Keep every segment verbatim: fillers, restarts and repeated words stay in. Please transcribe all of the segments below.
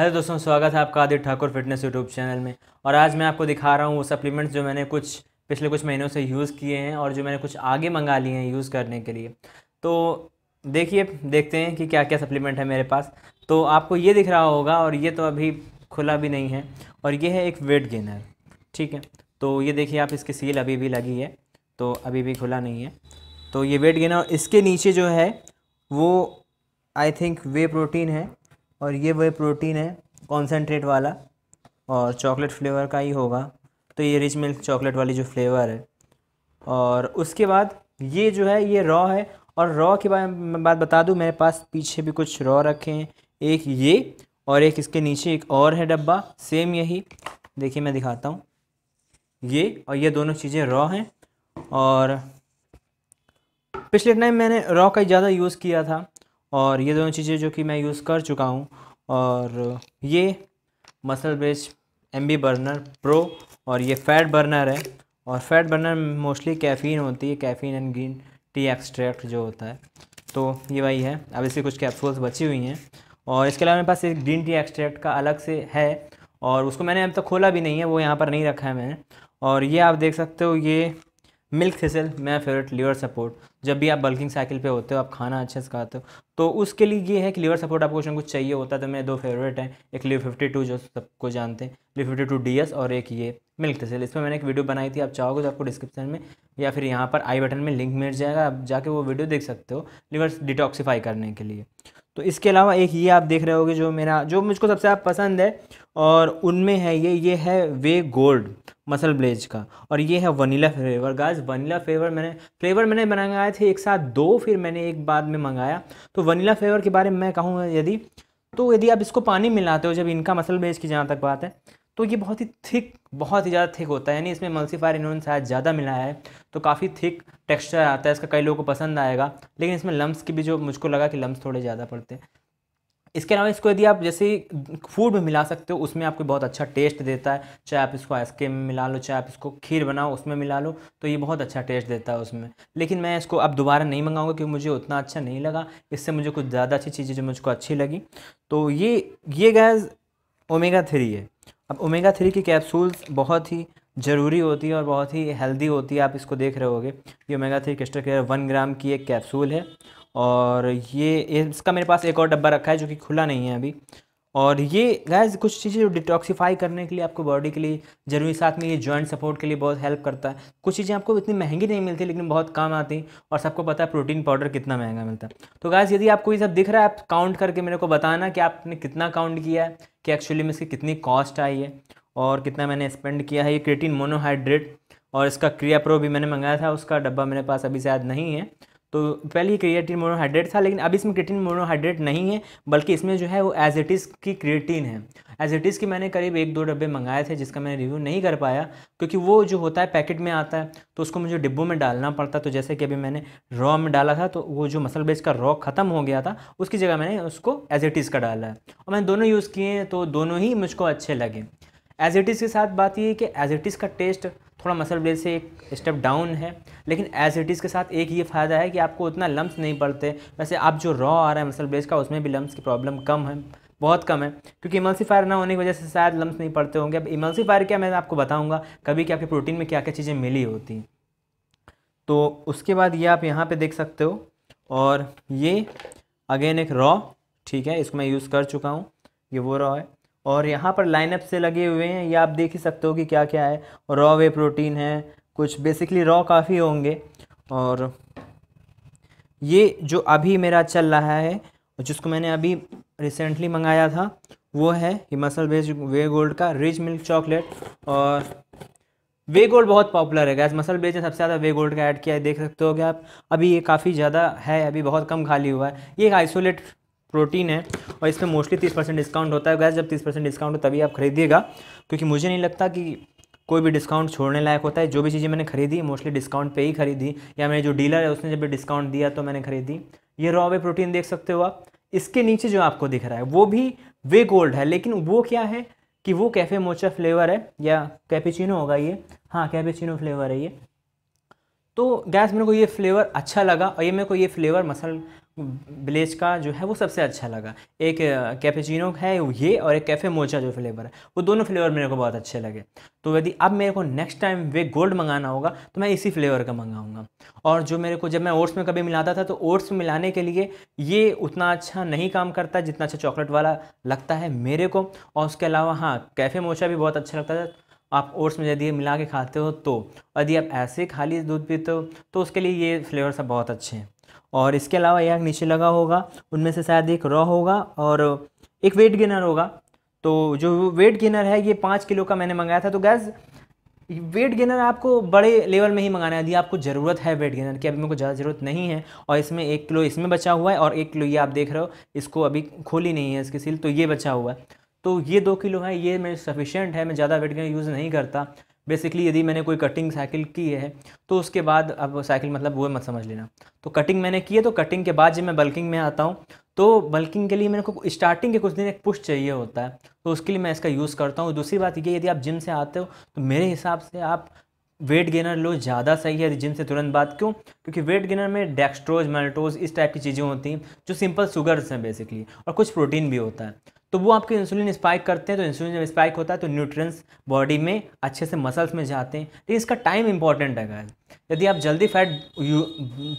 Hello दोस्तों, स्वागत है आपका Aditya Thakur fitness YouTube channel में। और आज मैं आपको दिखा रहा हूँ वो सप्लीमेंट्स जो मैंने कुछ पिछले कुछ महीनों से यूज़ किए हैं और जो मैंने कुछ आगे मंगा लिए हैं यूज़ करने के लिए। तो देखिए, देखते हैं कि क्या क्या सप्लीमेंट है मेरे पास। तो आपको ये दिख रहा होगा, और ये तो अभी खुला भी नहीं है, और ये है एक वेट गेनर। ठीक है, तो ये देखिए आप, इसकी सील अभी भी लगी है, तो अभी भी खुला नहीं है। तो ये वेट गेनर, इसके नीचे जो है वो आई थिंक वे प्रोटीन है, और ये वे प्रोटीन है कॉन्सेंट्रेट वाला, और चॉकलेट फ्लेवर का ही होगा। तो ये रिच मिल्क चॉकलेट वाली जो फ्लेवर है। और उसके बाद ये जो है ये रॉ है। और रॉ के बारे में बात बता दूं, मेरे पास पीछे भी कुछ रॉ रखे हैं, एक ये और एक इसके नीचे एक और है डब्बा सेम यही। देखिए मैं दिखाता हूँ, ये और ये दोनों चीज़ें रॉ हैं। और पिछले टाइम मैंने रॉ का ज़्यादा यूज़ किया था, और ये दोनों चीज़ें जो कि मैं यूज़ कर चुका हूँ। और ये muscle Blaze M B burner pro, और ये फैट बर्नर है। और फैट बर्नर मोस्टली कैफ़ीन होती है, caffeine and green tea extract जो होता है, तो ये वही है। अब इसकी कुछ कैप्सूल्स बची हुई हैं। और इसके अलावा मेरे पास एक ग्रीन टी एक्सट्रैक्ट का अलग से है, और उसको मैंने अब तक खोला भी नहीं है, वो यहाँ पर नहीं रखा है मैंने। और ये आप देख सकते हो, ये मिल्क थेसल मेरा फेवरेट लीवर सपोर्ट। जब भी आप बल्किंग साइकिल पे होते हो, आप खाना अच्छे से खाते हो, तो उसके लिए ये है कि लीवर सपोर्ट आपको कुछ ना कुछ चाहिए होता है। तो मेरे दो फेवरेट हैं, एक लीवर फिफ्टी टू जो सबको जानते हैं, lever fifty two D S, और एक ये मिल्क थेसल। इस पर मैंने एक वीडियो बनाई थी, आप चाहोगे तो आपको डिस्क्रिप्शन में या फिर यहाँ पर आई बटन में लिंक मिल जाएगा, आप जाके वो वीडियो देख सकते हो लीवर डिटॉक्सीफाई करने के लिए। तो इसके अलावा एक ये आप देख रहे होगे जो मेरा जो मुझको सबसे आप पसंद है, और उनमें है ये ये है वे गोल्ड मसल ब्लेज का, और ये है vanilla flavour. Guys, vanilla flavour मैंने फ्लेवर मैंने मंगाए थे एक साथ दो, फिर मैंने एक बाद में मंगाया। तो वनीला फ्लेवर के बारे में मैं कहूँगा यदि तो यदि आप इसको पानी मिलाते हो, जब इनका मसल ब्लेज की जहाँ तक बात है, तो ये बहुत ही थिक बहुत ही ज़्यादा थिक होता है, यानी इसमें एमल्सीफायर इन्होंने शायद ज़्यादा मिलाया है, तो काफ़ी थिक टेक्सचर आता है इसका। कई लोगों को पसंद आएगा, लेकिन इसमें लम्स की भी जो मुझको लगा कि लम्स थोड़े ज़्यादा पड़ते हैं। इसके अलावा इसको यदि आप जैसे फूड में मिला सकते हो, उसमें आपको बहुत अच्छा टेस्ट देता है। चाहे आप इसको आइसक्रीम में मिला लो, चाहे आप इसको खीर बनाओ उसमें मिला लो, तो ये बहुत अच्छा टेस्ट देता है उसमें। लेकिन मैं इसको अब दोबारा नहीं मंगाऊंगा, क्योंकि मुझे उतना अच्छा नहीं लगा। इससे मुझे कुछ ज़्यादा अच्छी चीज़ें जो मुझको अच्छी लगी, तो ये ये गैस ओमेगा थ्री है। अब ओमेगा थ्री की कैप्सूल्स बहुत ही ज़रूरी होती है और बहुत ही हेल्दी होती है। आप इसको देख रहे होगे, ये omega three crystal clear one gram की एक कैप्सूल है। और ये इसका मेरे पास एक और डब्बा रखा है जो कि खुला नहीं है अभी। और ये गाइस कुछ चीज़ें जो डिटॉक्सीफाई करने के लिए आपको बॉडी के लिए ज़रूरी, साथ में ये जॉइंट सपोर्ट के लिए बहुत हेल्प करता है। कुछ चीज़ें आपको इतनी महंगी नहीं मिलती, लेकिन बहुत काम आती हैं। और सबको पता है प्रोटीन पाउडर कितना महंगा मिलता है। तो गाइस, यदि आपको ये सब दिख रहा है, आप काउंट करके मेरे को बताना कि आपने कितना काउंट किया है, कि एक्चुअली में इसकी कितनी कॉस्ट आई है और कितना मैंने स्पेंड किया है। ये क्रिएटिन मोनोहाइड्रेट, और इसका क्रियाप्रो भी मैंने मंगाया था, उसका डब्बा मेरे पास अभी शायद नहीं है। तो पहले ही क्रिएटिन मोनोहाइड्रेट था, लेकिन अब इसमें क्रिएटिन मोनोहाइड्रेट नहीं है, बल्कि इसमें जो है वो एज इट इज़ की क्रिएटिन है। एज इट इज़ की मैंने करीब एक दो डब्बे मंगाए थे, जिसका मैं रिव्यू नहीं कर पाया, क्योंकि वो जो होता है पैकेट में आता है, तो उसको मुझे डिब्बों में डालना पड़ता। तो जैसे कि अभी मैंने रॉ में डाला था, तो वो जो मसल बेस का रॉ ख़त्म हो गया था, उसकी जगह मैंने उसको एज इट इज़ का डाला है। और मैंने दोनों यूज़ किए हैं, तो दोनों ही मुझको अच्छे लगे। एज इट इज़ के साथ बात ये है कि एज इट इज़ का टेस्ट थोड़ा मसल ब्लेज से एक स्टेप डाउन है, लेकिन एज इट इज़ के साथ एक ये फ़ायदा है कि आपको उतना लम्स नहीं पड़ते। वैसे आप जो रॉ आ रहा है मसल ब्लेज का, उसमें भी लम्स की प्रॉब्लम कम है, बहुत कम है, क्योंकि इमल्सीफायर ना होने की वजह से शायद लम्स नहीं पड़ते होंगे। अब इमल्सीफायर क्या, मैं आपको बताऊँगा कभी कि आपके प्रोटीन में क्या क्या चीज़ें मिली होती हैं। तो उसके बाद ये आप यहाँ पर देख सकते हो, और ये अगेन एक रॉ, ठीक है, इसको मैं यूज़ कर चुका हूँ, ये वो रॉ है। और यहाँ पर लाइनअप से लगे हुए हैं, ये आप देख ही सकते हो कि क्या क्या है। रॉ वे प्रोटीन है, कुछ बेसिकली रॉ काफ़ी होंगे। और ये जो अभी मेरा चल रहा है, जिसको मैंने अभी रिसेंटली मंगाया था, वो है ये मसल बेज वे गोल्ड का रिच मिल्क चॉकलेट। और वे गोल्ड बहुत पॉपुलर है गाइस, मसल बेज ने सबसे ज़्यादा वे गोल्ड का ऐड किया है, देख सकते हो कि आप। अभी ये काफ़ी ज़्यादा है, अभी बहुत कम खाली हुआ है। ये एक आइसोलेट प्रोटीन है, और इसमें मोस्टली तीस परसेंट डिस्काउंट होता है गैस। जब तीस परसेंट डिस्काउंट हो तभी आप खरीदिएगा, क्योंकि मुझे नहीं लगता कि कोई भी डिस्काउंट छोड़ने लायक होता है। जो भी चीज़ें मैंने खरीदी मोस्टली डिस्काउंट पे ही खरीदी, या मेरे जो डीलर है उसने जब भी डिस्काउंट दिया तो मैंने खरीदी। ये रॉ वे प्रोटीन देख सकते हो आप। इसके नीचे जो आपको दिख रहा है वो भी वे गोल्ड है, लेकिन वो क्या है कि वो कैफ़े मोचा फ्लेवर है, या कैपेचिनो होगा ये, हाँ कैपेचिनो फ्लेवर है ये। तो गैस मेरे को ये फ्लेवर अच्छा लगा, और ये मेरे को ये फ्लेवर मसल ब्लेज का जो है वो सबसे अच्छा लगा। एक कैपेचिनो है ये और एक कैफ़े मोचा जो फ्लेवर है, वो दोनों फ्लेवर मेरे को बहुत अच्छे लगे। तो यदि अब मेरे को नेक्स्ट टाइम वे गोल्ड मंगाना होगा तो मैं इसी फ्लेवर का मंगाऊंगा। और जो मेरे को जब मैं ओट्स में कभी मिलाता था तो ओट्स में मिलाने के लिए ये उतना अच्छा नहीं काम करता जितना अच्छा चॉकलेट वाला लगता है मेरे को। और उसके अलावा हाँ, कैफ़े मोचा भी बहुत अच्छा लगता था। आप ओट्स में यदि मिला के खाते हो तो, यदि आप ऐसे खाली दूध पीते हो तो उसके लिए ये फ्लेवर सब बहुत अच्छे हैं। और इसके अलावा यहाँ नीचे लगा होगा उनमें से शायद एक रॉ होगा और एक वेट गेनर होगा। तो जो वेट गेनर है ये पाँच किलो का मैंने मंगाया था। तो गैस वेट गेनर आपको बड़े लेवल में ही मंगाना है यदि आपको ज़रूरत है वेट गेनर की। अभी मेरे को ज़्यादा ज़रूरत नहीं है। और इसमें एक किलो इसमें बचा हुआ है और एक किलो ये आप देख रहे हो इसको अभी खोली नहीं है इसकी सील, तो ये बचा हुआ है। तो ये दो किलो है, ये मेरे सफिशेंट है। मैं ज़्यादा वेट गेनर यूज़ नहीं करता। बेसिकली यदि मैंने कोई कटिंग साइकिल की है तो उसके बाद, अब साइकिल मतलब वो मत समझ लेना, तो कटिंग मैंने की है तो कटिंग के बाद जब मैं बल्किंग में आता हूँ तो बल्किंग के लिए मेरे को स्टार्टिंग के कुछ दिन एक पुश चाहिए होता है, तो उसके लिए मैं इसका यूज़ करता हूँ। दूसरी बात ये, यदि आप जिम से आते हो तो मेरे हिसाब से आप वेट गेनर लो ज़्यादा सही है जिम से तुरंत बाद। क्यों? क्योंकि वेट गेनर में डेक्स्ट्रोज, माल्टोज इस टाइप की चीज़ें होती हैं जो सिंपल शुगर्स हैं बेसिकली, और कुछ प्रोटीन भी होता है। तो वो आपके इंसुलिन स्पाइक करते हैं, तो इंसुलिन जब स्पाइक होता है तो न्यूट्रिएंट्स बॉडी में अच्छे से मसल्स में जाते हैं। लेकिन इसका टाइम इंपॉर्टेंट है गाइस। यदि आप जल्दी फैट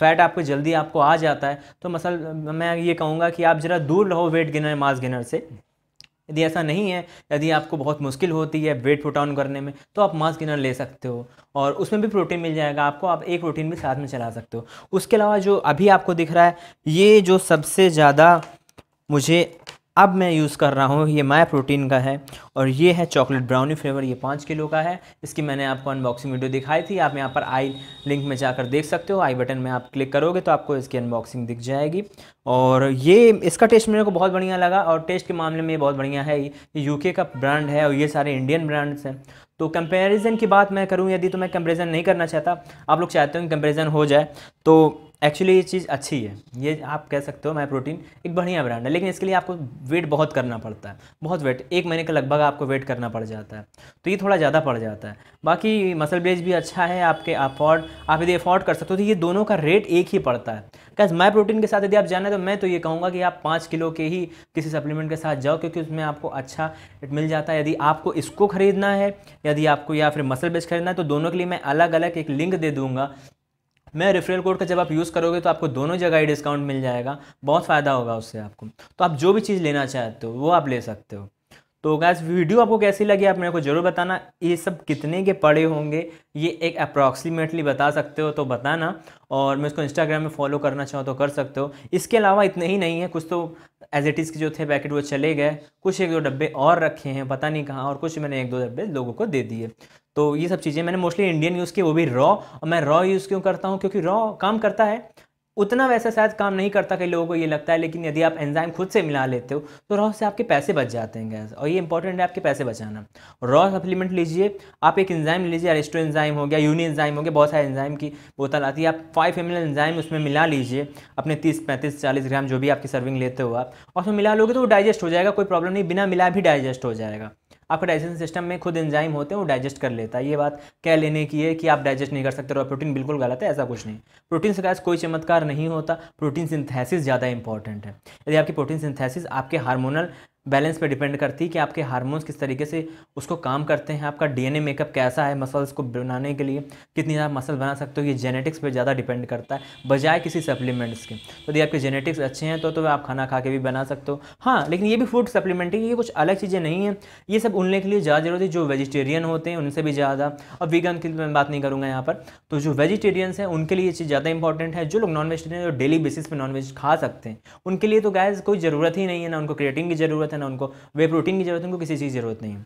फैट आपको जल्दी आपको आ जाता है तो मसल मैं ये कहूँगा कि आप ज़रा दूर रहो वेट गेनर मास गेनर से। यदि ऐसा नहीं है, यदि आपको बहुत मुश्किल होती है वेट पुट डाउन करने में, तो आप मास गेनर ले सकते हो और उसमें भी प्रोटीन मिल जाएगा आपको। आप एक प्रोटीन भी साथ में चला सकते हो। उसके अलावा जो अभी आपको दिख रहा है ये जो सबसे ज़्यादा मुझे अब मैं यूज़ कर रहा हूँ ये माय प्रोटीन का है और ये है चॉकलेट ब्राउनी फ्लेवर। ये पाँच किलो का है। इसकी मैंने आपको अनबॉक्सिंग वीडियो दिखाई थी। आप यहाँ पर आई लिंक में जाकर देख सकते हो। आई बटन में आप क्लिक करोगे तो आपको इसकी अनबॉक्सिंग दिख जाएगी। और ये इसका टेस्ट मेरे को बहुत बढ़िया लगा और टेस्ट के मामले में ये बहुत बढ़िया है। ये यूके का ब्रांड है और ये सारे इंडियन ब्रांड्स हैं। तो कंपेरिज़न की बात मैं करूँ यदि, तो मैं कंपेरिज़न नहीं करना चाहता। आप लोग चाहते हो कि कंपेरिज़न हो जाए, तो एक्चुअली ये चीज़ अच्छी है। ये आप कह सकते हो माय प्रोटीन एक बढ़िया ब्रांड है, लेकिन इसके लिए आपको वेट बहुत करना पड़ता है। बहुत वेट, एक महीने का लगभग आपको वेट करना पड़ जाता है, तो ये थोड़ा ज़्यादा पड़ जाता है। बाकी मसल ब्लेज भी अच्छा है, आपके अफोर्ड आप यदि अफोर्ड कर सकते हो तो ये दोनों का रेट एक ही पड़ता है। क्या माय प्रोटीन के साथ यदि आप जाना है तो मैं तो ये कहूँगा कि आप पाँच किलो के ही किसी सप्लीमेंट के साथ जाओ, क्योंकि उसमें आपको अच्छा मिल जाता है। यदि आपको इसको खरीदना है, यदि आपको या फिर मसल ब्लेज खरीदना है, तो दोनों के लिए मैं अलग अलग एक लिंक दे दूँगा। मैं रेफरल कोड का जब आप यूज़ करोगे तो आपको दोनों जगह ही डिस्काउंट मिल जाएगा। बहुत फ़ायदा होगा उससे आपको। तो आप जो भी चीज़ लेना चाहते हो वो आप ले सकते हो। तो गाइस वीडियो आपको कैसी लगी आप मेरे को ज़रूर बताना। ये सब कितने के पड़े होंगे ये एक अप्रॉक्सीमेटली बता सकते हो तो बताना। और मैं इसको इंस्टाग्राम में फॉलो करना चाहो तो कर सकते हो। इसके अलावा इतने ही नहीं है, कुछ तो एज इट इज़ के जो थे पैकेट वो चले गए, कुछ एक दो डब्बे और रखे हैं पता नहीं कहाँ, और कुछ मैंने एक दो डब्बे लोगों को दे दिए। तो ये सब चीज़ें मैंने मोस्टली इंडियन यूज़ की, वो भी रॉ। और मैं रॉ यूज़ क्यों करता हूँ? क्योंकि रॉ काम करता है, उतना वैसा शायद काम नहीं करता कई लोगों को ये लगता है, लेकिन यदि आप एंजाइम खुद से मिला लेते हो तो रॉ से आपके पैसे बच जाते हैं गैस। और ये इंपॉर्टेंट है, आपके पैसे बचाना। रॉ सप्लीमेंट लीजिए, आप एक एंजाइम लीजिए, एरिस्टो एंजाइम हो गया, यूनि एंजाइम हो गया, बहुत सारे एंजाइम की बोतल आती है। आप फाइव एम एल एंजाइम उसमें मिला लीजिए अपने तीस पैंतीस चालीस ग्राम जो भी आपकी सर्विंग लेते हो आप, और उसमें मिला लोगे तो वो डाइजेस्ट हो जाएगा, कोई प्रॉब्लम नहीं। बिना मिला भी डाइजेस्ट हो जाएगा। आपका डाइजेशन सिस्टम में खुद एंजाइम होते हैं, वो डाइजेस्ट कर लेता है। ये बात कह लेने की है कि आप डाइजेस्ट नहीं कर सकते रॉ प्रोटीन, बिल्कुल गलत है, ऐसा कुछ नहीं। प्रोटीन से गैस कोई चमत्कार नहीं होता। प्रोटीन सिंथेसिस ज़्यादा इंपॉर्टेंट है। यदि आपकी प्रोटीन सिंथेसिस आपके हार्मोनल बैलेंस पे डिपेंड करती है कि आपके हार्मोन्स किस तरीके से उसको काम करते हैं, आपका डीएनए मेकअप कैसा है मसल्स को बनाने के लिए, कितनी ज़्यादा मसल बना सकते हो, ये जेनेटिक्स पे ज़्यादा डिपेंड करता है बजाय किसी सप्लीमेंट्स के। तो यदि आपके जेनेटिक्स अच्छे हैं तो तो आप खाना खा के भी बना सकते हो। हाँ, लेकिन ये भी फूड सप्लीमेंटिंग, ये कुछ अलग चीज़ें नहीं हैं। ये सब उनके लिए ज़्यादा जरूरत है जो वेजिटेरियन होते हैं, उनसे भी ज़्यादा। और वीगन की मैं बात नहीं करूँगा यहाँ पर। तो जो वेजिटेरियंस हैं उनके लिए ये चीज़ ज़्यादा इंपॉर्टेंट है। जो लोग नॉन वेजिटेरियन जो डेली बेसिस पर नॉन वेज खा सकते हैं उनके लिए तो गाइस कोई ज़रूरत ही नहीं है, ना उनको क्रिएटिन की ज़रूरत, ना उनको वे प्रोटीन की जरूरत है, उनको किसी चीज़ की जरूरत नहीं है।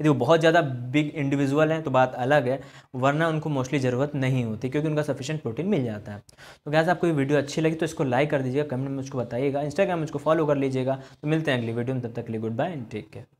यदि वो बहुत ज़्यादा बिग इंडिविजुअल है तो बात अलग है, वरना उनको मोस्टली ज़रूरत नहीं होती क्योंकि उनका सफिशिएंट प्रोटीन मिल जाता है। तो गाइस आपको ये वीडियो अच्छी लगी तो इसको लाइक कर दीजिएगा, कमेंट में मुझको बताइएगा, इंस्टाग्राम मुझको फॉलो कर लीजिएगा। तो मिलते हैं अगली वीडियो में, तब तक के लिए good bye and take care.